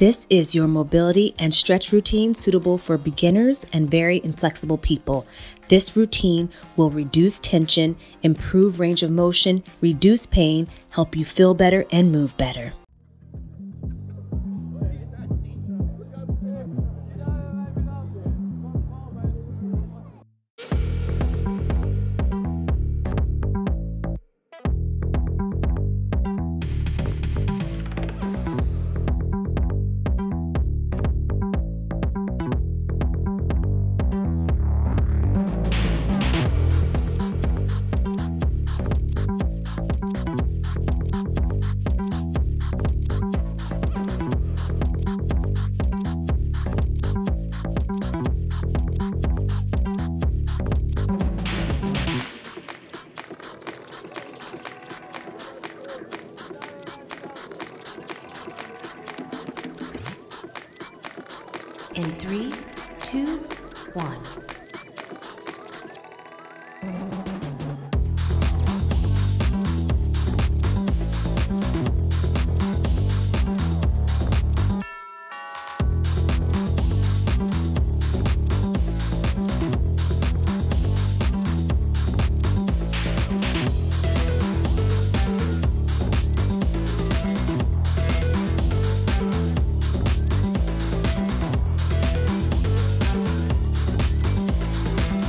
This is your mobility and stretch routine suitable for beginners and very inflexible people. This routine will reduce tension, improve range of motion, reduce pain, help you feel better and move better. In 3, 2, 1. In 3, 2, 1. In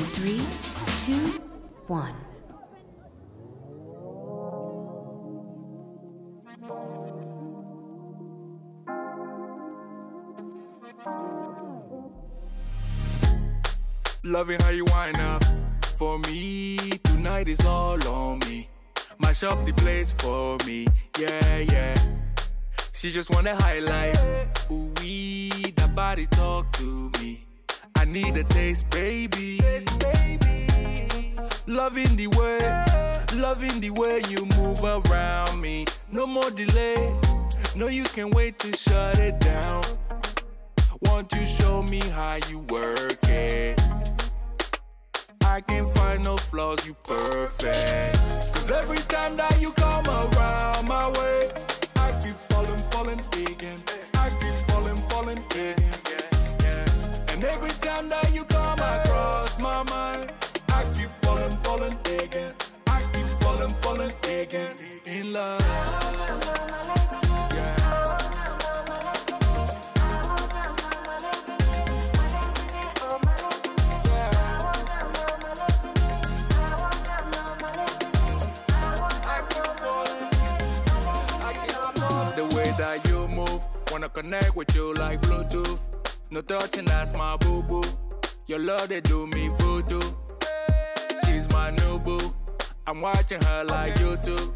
3, 2, 1. One. Loving how you wind up for me. Tonight is all on me. Mash up the place for me. Yeah, yeah. She just wanna highlight. Ooh, we that body talk to me. I need a taste, baby. Loving the way you move around me. No more delay, no you can't wait to shut it down. Won't you show me how you work it? I can't find no flaws, you perfect. Cause every time that you come around my way, I keep falling again. I keep falling again, yeah, yeah. And every time that you come across my mind, I keep falling again. I keep falling again. In love. The way that you move, wanna connect with you like Bluetooth. No touching, that's my boo-boo. Your love, they do me voodoo. My new boo, I'm watching her like YouTube.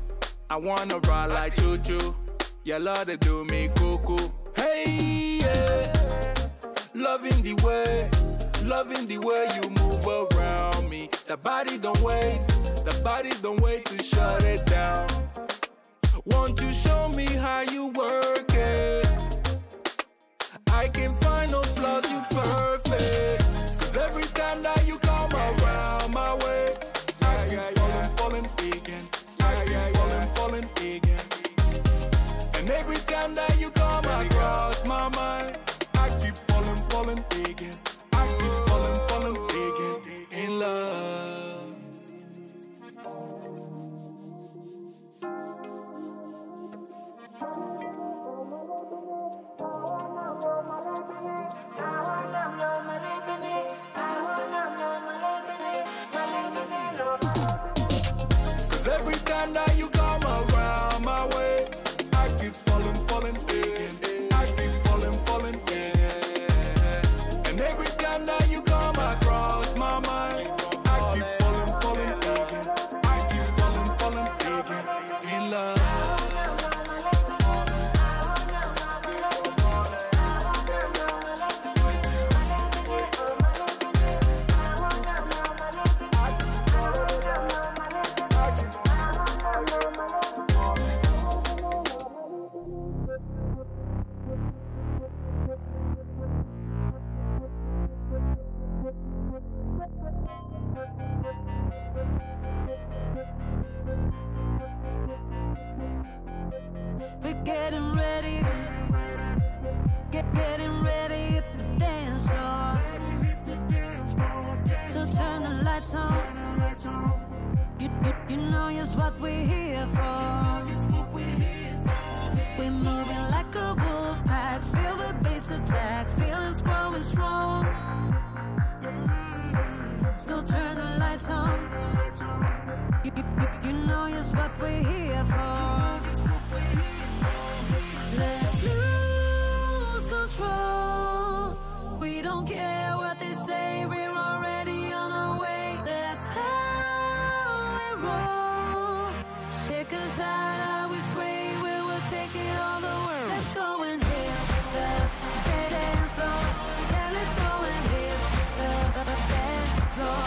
I wanna ride like choo-choo. You love to do me cuckoo. Hey, yeah. Loving the way you move around me. The body don't wait to shut it down. Won't you show me how you work it? I can find no flaws, you perfect. Cause every time that you come around my way, I keep falling, falling again. I keep falling, falling again. And every time that you come across my mind, I keep falling, falling again. I keep falling, falling again. In love. Cause every time that you come around my way, I keep falling, falling again. I keep falling, falling again. And every time that you come across my mind, I keep falling, falling again. I keep falling, falling again. In love. We're getting ready, getting ready at the dance floor. So turn the lights on. You know it's what we're here for. We're moving like a wolf pack. Feel the bass attack. Feelings growing strong. So turn the lights on. You know it's what we're here for. Let's lose control. We don't care what they say. We're already on our way. That's how we roll. Shake us out, we sway. We will take it all the world. Let's go and hear the dance floor. Yeah, let's go and hear the dance floor.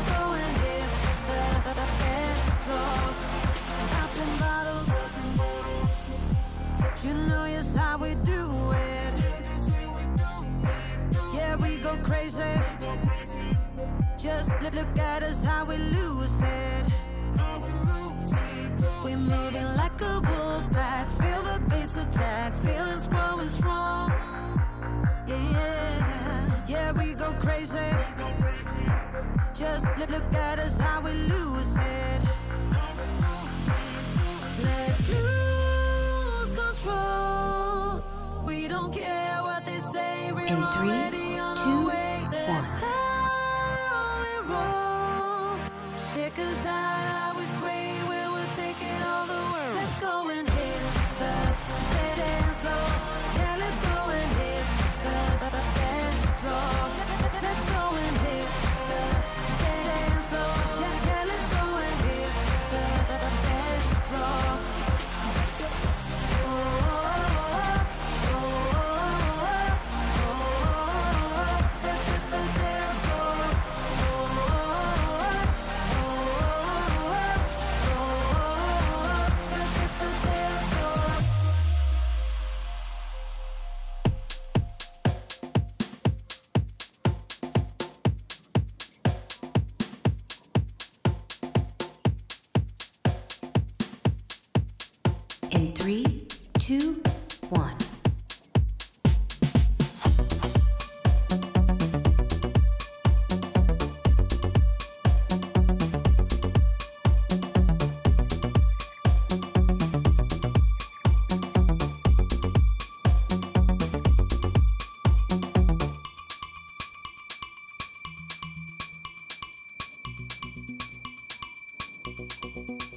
In 3, 2, 1. You know it's how we do it. Yeah, we go crazy. Just look at us how we lose it. We're moving like a wolf pack. Feel the bass attack. Feelings growing strong. Yeah, yeah, we go crazy. Just look at us how we lose it. Let's lose. We don't care what they say. We're already on our way. That's how we roll. Shake us out, we sway. We will take it all the world. Let's go and hit the dance floor. Yeah, let's go and hit the dance floor. Let's go and hit the dance floor. Yeah, let's go and hit the dance floor.